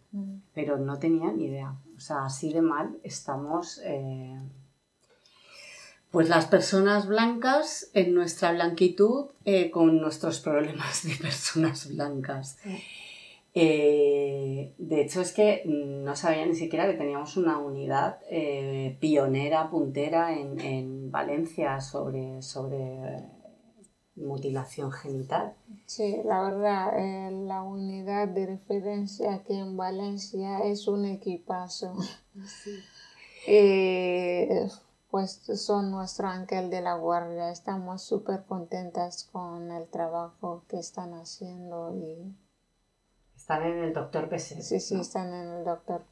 pero no tenía ni idea. O sea, así de mal estamos, pues las personas blancas, en nuestra blanquitud, con nuestros problemas de personas blancas. De hecho, es que no sabía ni siquiera que teníamos una unidad pionera, puntera en Valencia sobre mutilación genital. Sí, la verdad, la unidad de referencia aquí en Valencia es un equipazo. Sí. Pues son nuestro ángel de la guardia. Estamos súper contentas con el trabajo que están haciendo. Y están en el Dr. Peset. Sí, sí, ¿no? Están en el Dr.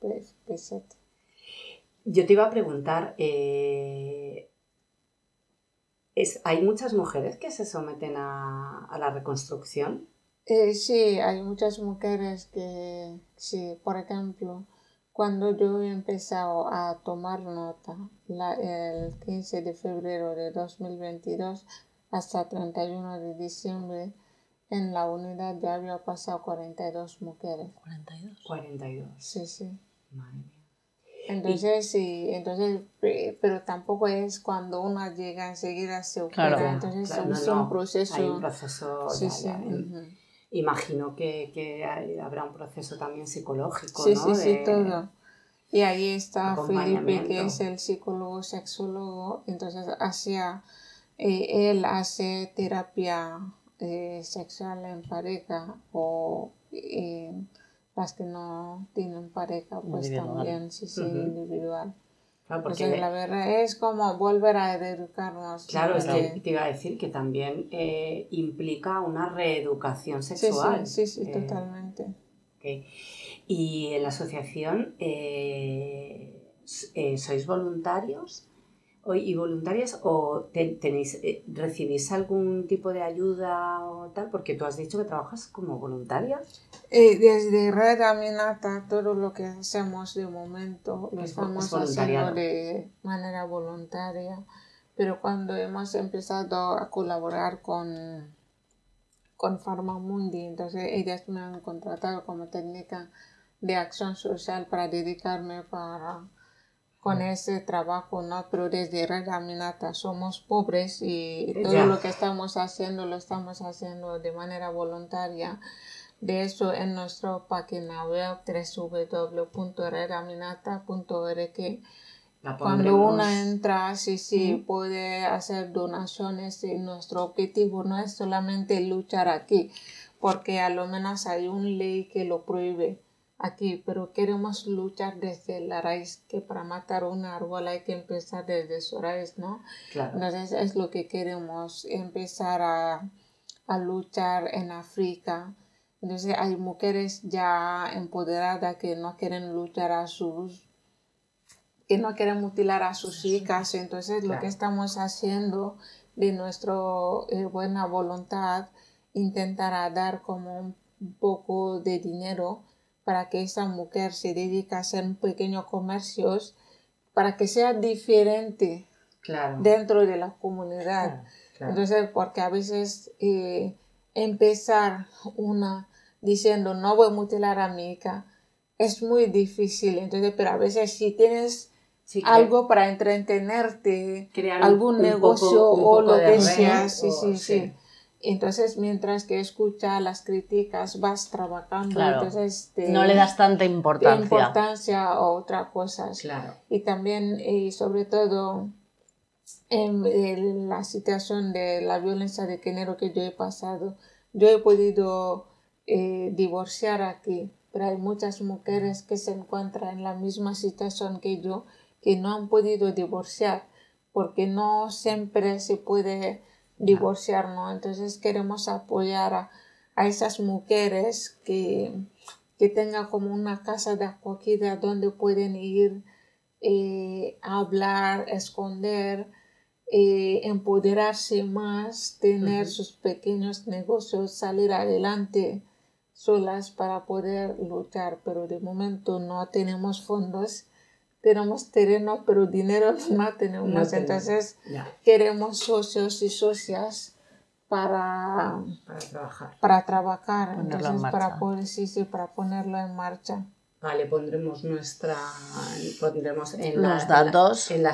Peset. Yo te iba a preguntar, ¿hay muchas mujeres que se someten a la reconstrucción? Sí, hay muchas mujeres que, sí, por ejemplo, cuando yo he empezado a tomar nota, el 15 de febrero de 2022 hasta 31 de diciembre, en la unidad ya había pasado 42 mujeres. ¿42? 42. Sí, sí. Madre mía. Entonces, sí, entonces, pero tampoco es cuando una llega enseguida se opera, claro, entonces claro, es un proceso. Hay un proceso, sí, ya, sí. Ya, imagino que habrá un proceso también psicológico, sí, ¿no? Sí, sí, todo. Y ahí está Felipe, que es el psicólogo sexólogo, entonces hacia, él hace terapia sexual en pareja o... las que no tienen pareja, pues individual. También, sí, sí, individual. Claro, porque entonces, la verdad es como volver a reeducarnos. Claro, es que te iba a decir que también implica una reeducación sexual. Sí, sí, sí, totalmente. Okay. Y en la asociación, ¿sois voluntarios y voluntarias o recibís algún tipo de ayuda o tal? Porque tú has dicho que trabajas como voluntaria. Desde Red Aminata todo lo que hacemos de momento lo estamos haciendo de manera voluntaria, pero cuando hemos empezado a colaborar con Farmamundi, entonces ellas me han contratado como técnica de acción social para dedicarme con ese trabajo, ¿no? Pero desde Red Aminata somos pobres y todo lo que estamos haciendo lo estamos haciendo de manera voluntaria. De eso, en nuestra página web www.redaminata.org, cuando una entra, sí, sí, puede hacer donaciones. Y nuestro objetivo no es solamente luchar aquí, porque a lo menos hay una ley que lo prohíbe aquí, pero queremos luchar desde la raíz, que para matar un árbol hay que empezar desde su raíz, ¿no? Claro. Entonces es lo que queremos, empezar a luchar en África. Entonces hay mujeres ya empoderadas que no quieren luchar que no quieren mutilar a sus hijas. Entonces lo que estamos haciendo de nuestra buena voluntad, intentar dar como un poco de dinero para que esa mujer se dedique a hacer pequeños comercios, para que sea diferente dentro de la comunidad. Claro, claro. Entonces, porque a veces... empezar una diciendo no voy a mutilar a mi hija es muy difícil, entonces, pero a veces si tienes algo para entretenerte, crear algún negocio un poco o lo que sea, sí. Entonces, mientras que escuchas las críticas, vas trabajando. Claro. Entonces no le das tanta importancia a otras cosas. Claro. Y también, y sobre todo, en la situación de la violencia de género que yo he pasado, yo he podido divorciar aquí, pero hay muchas mujeres que se encuentran en la misma situación que yo, que no han podido divorciar, porque no siempre se puede divorciar, ¿no? Entonces queremos apoyar a esas mujeres que tengan como una casa de acogida donde pueden ir a hablar, esconder, empoderarse más, tener sus pequeños negocios, salir adelante solas para poder luchar, pero de momento no tenemos fondos, tenemos terreno, pero dinero no tenemos, entonces queremos socios y socias para trabajar, entonces, para ponerlo en marcha. Vale, pondremos en los datos en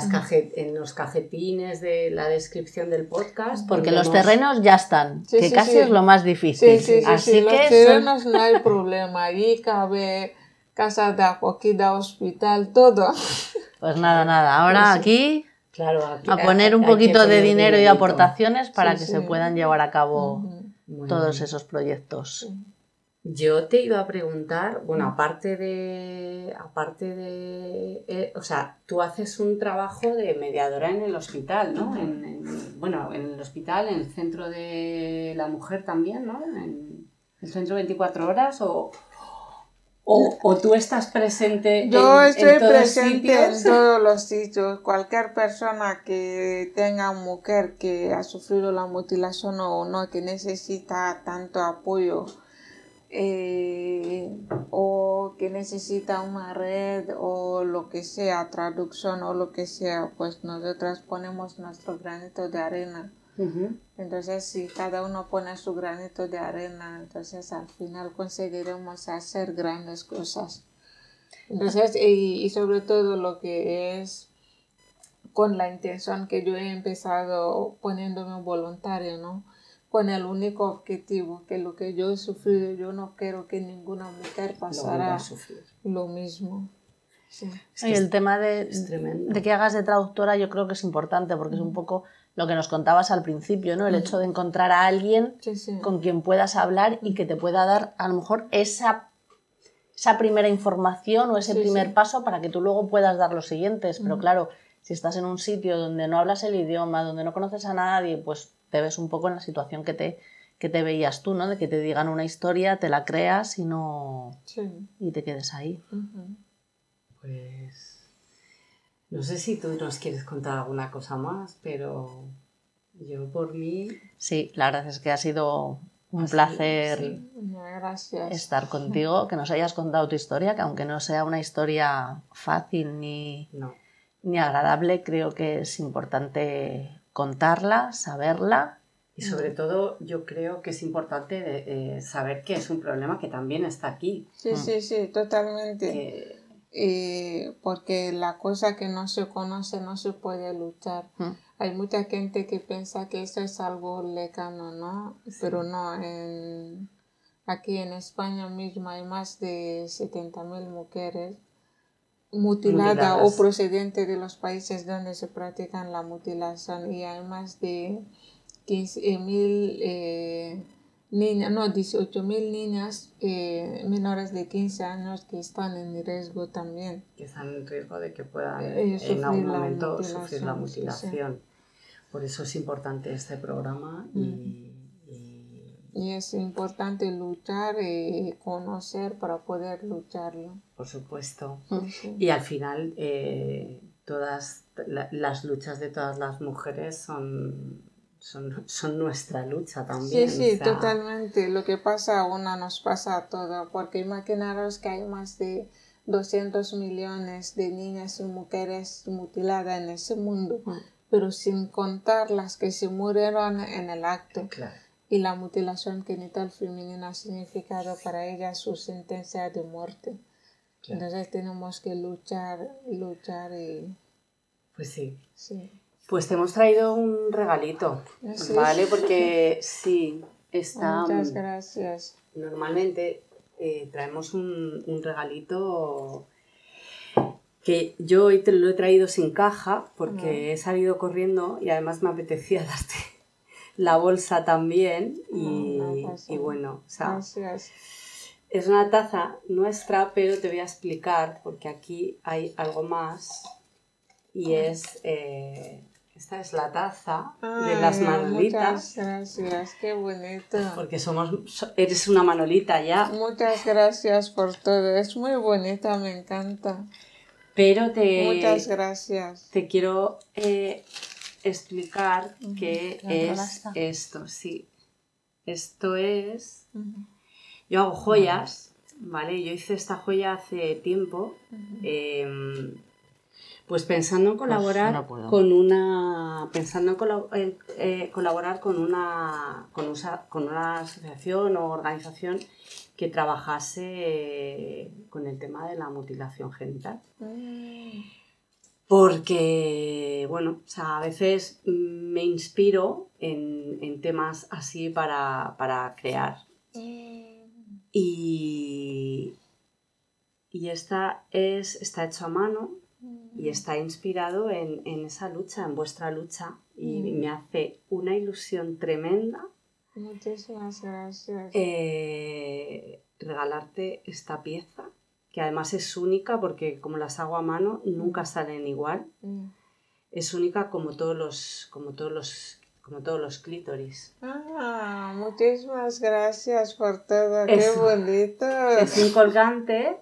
los cajetines de la descripción del podcast. Porque los terrenos ya están, casi es lo más difícil. Sí, sí, sí, así que los terrenos no hay problema, allí cabe casa de acogida, hospital, todo. Pues nada, ahora aquí Claro, aquí, a poner un poquito de dinero y aportaciones para que se puedan llevar a cabo todos esos proyectos. Yo te iba a preguntar, bueno, aparte de o sea, tú haces un trabajo de mediadora en el hospital, ¿no? En el hospital, en el centro de la mujer también, ¿no? En el centro 24 horas o tú estás presente. Yo estoy presente en todos los sitios. Cualquier persona que tenga mujer que ha sufrido la mutilación o no, que necesita tanto apoyo, o que necesita una red o lo que sea, traducción o lo que sea, pues nosotras ponemos nuestro granito de arena. Entonces, si cada uno pone su granito de arena, entonces al final conseguiremos hacer grandes cosas. Entonces, y sobre todo lo que es con la intención que yo he empezado poniéndome voluntaria, ¿no? Con el único objetivo que lo que yo he sufrido, yo no quiero que ninguna mujer pasara lo mismo. Sí. Es que y el tema de que hagas de traductora yo creo que es importante, porque es un poco lo que nos contabas al principio, ¿no? El hecho de encontrar a alguien con quien puedas hablar y que te pueda dar a lo mejor esa primera información o ese primer paso para que tú luego puedas dar los siguientes. Pero claro, si estás en un sitio donde no hablas el idioma, donde no conoces a nadie, pues te ves un poco en la situación que te veías tú, ¿no? De que te digan una historia, te la creas y no... y te quedes ahí. Pues... no sé si tú nos quieres contar alguna cosa más, pero yo por mí... Sí, la verdad es que ha sido un placer estar contigo, que nos hayas contado tu historia, que aunque no sea una historia fácil ni agradable, creo que es importante... contarla, saberla. Y sobre todo yo creo que es importante saber que es un problema que también está aquí. Sí, totalmente. Porque la cosa que no se conoce no se puede luchar. Hay mucha gente que piensa que eso es algo lejano, ¿no? Pero no, aquí en España misma hay más de 70.000 mujeres mutiladas o procedentes de los países donde se practican la mutilación, y hay más de 15.000 niñas, 18.000 niñas menores de 15 años que están en riesgo también. Que están en riesgo de que puedan en algún momento sufrir la mutilación. Por eso es importante este programa y es importante luchar y conocer para poder lucharlo. Por supuesto. Y al final todas las luchas de todas las mujeres son nuestra lucha también. Sí, totalmente. Lo que pasa a una nos pasa a todas, porque imaginaros que hay más de 200 millones de niñas y mujeres mutiladas en ese mundo, pero sin contar las que se murieron en el acto. Claro. Y la mutilación genital femenina ha significado para ella su sentencia de muerte. Claro. Entonces tenemos que luchar y... Pues sí. Pues te hemos traído un regalito, ¿vale? Porque muchas gracias. Normalmente traemos un regalito... que yo hoy te lo he traído sin caja, porque he salido corriendo y además me apetecía darte... la bolsa también y bueno, o sea, es una taza nuestra, pero te voy a explicar porque aquí hay algo más y es esta es la taza de las Manolitas. Muchas gracias, qué bonito. Porque eres una Manolita ya. Muchas gracias por todo, es muy bonita, me encanta. Pero muchas gracias. Te quiero explicar qué es esto. Esto es... Yo hago joyas, ¿vale? Yo hice esta joya hace tiempo, pues pensando en colaborar con una asociación o organización que trabajase con el tema de la mutilación genital. Porque, bueno, o sea, a veces me inspiro en temas así para crear. Y esta está hecha a mano y y está inspirado en esa lucha, en vuestra lucha, y me hace una ilusión tremenda. Muchísimas gracias. Regalarte esta pieza, que además es única porque como las hago a mano nunca salen igual. Es única como todos los clítoris. Ah, muchísimas gracias por todo, qué bonito. Es un colgante.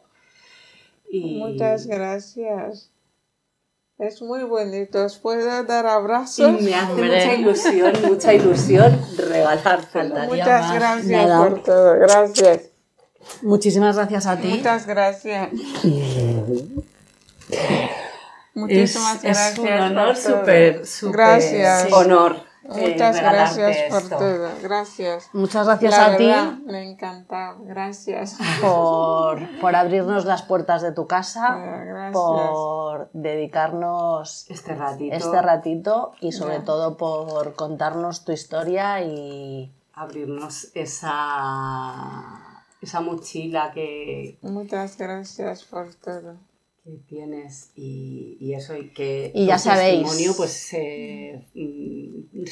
Y... muchas gracias. Es muy bonito. ¿Os puedo dar abrazos? Y me hace mucha ilusión regalarte. Muchas gracias por todo. Gracias. Muchísimas gracias a ti. Muchas gracias. Muchísimas gracias. Es un honor, súper honor. Muchas gracias por todo. Gracias. Muchas gracias a ti. Me encanta. Gracias. Por abrirnos las puertas de tu casa, por dedicarnos este ratito y sobre todo por contarnos tu historia y abrirnos esa mochila que... Muchas gracias por todo. Que tienes y eso, y que y ya sabéis, testimonio pues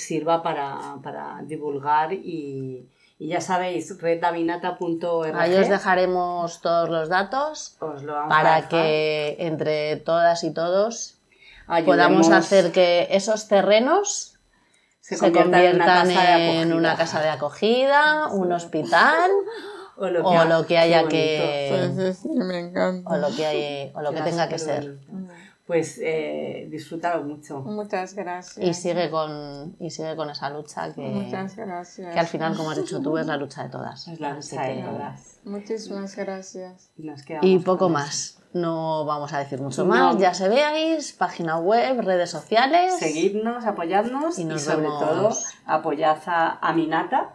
sirva para divulgar y ya sabéis, redaminata.org. Ahí os dejaremos todos los datos para que entre todas y todos podamos hacer que esos terrenos se conviertan en una casa de acogida, un hospital... o lo que haya que... Sí, me encanta. O lo que tenga que ser. Pues disfrútalo mucho. Muchas gracias. Y sigue con esa lucha que... Muchas gracias. Que al final, como has dicho tú, es la lucha de todas. Es la lucha de todas. Muchísimas gracias. Y poco más. No vamos a decir mucho más. Ya se veáis, página web, redes sociales... Seguidnos, apoyadnos y sobre todo apoyad a Aminata.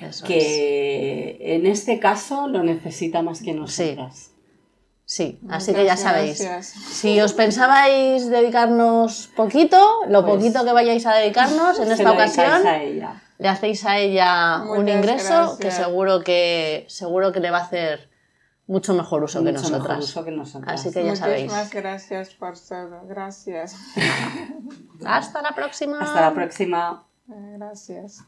Eso que es. En este caso lo necesita más que nosotras. Sí, así que ya sabéis. Si os pensabais dedicarnos poquito, poquito que vayáis a dedicarnos en esta ocasión, le hacéis a ella un ingreso que seguro que le va a hacer mucho mejor uso que nosotras. Así que ya sabéis. Muchísimas gracias por todo. Gracias. Hasta la próxima. Gracias.